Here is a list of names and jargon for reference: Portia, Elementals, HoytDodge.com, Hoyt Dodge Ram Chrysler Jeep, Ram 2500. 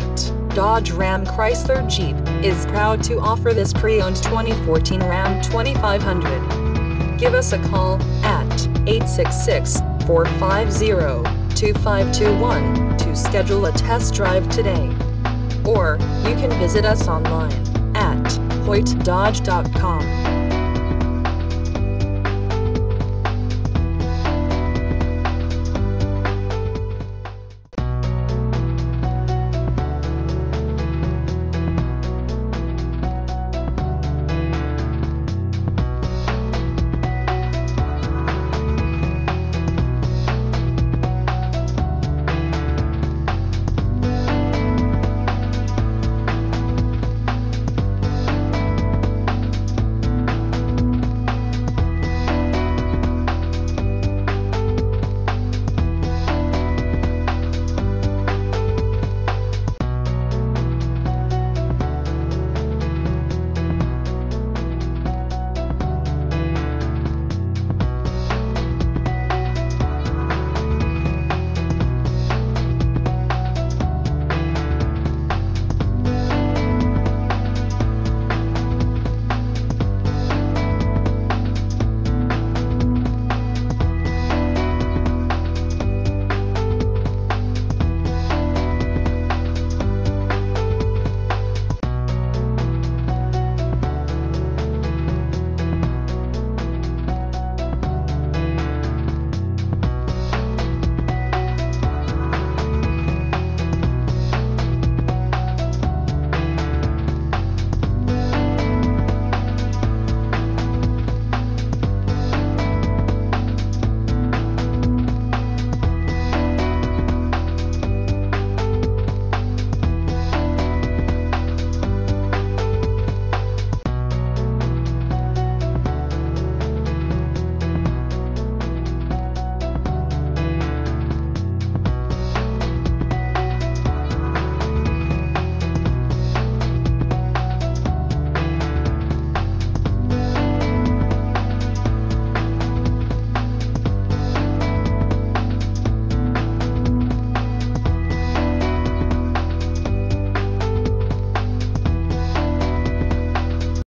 Hoyt Dodge Ram Chrysler Jeep is proud to offer this pre-owned 2014 Ram 2500. Give us a call at 866-450-2521 to schedule a test drive today. Or, you can visit us online at HoytDodge.com.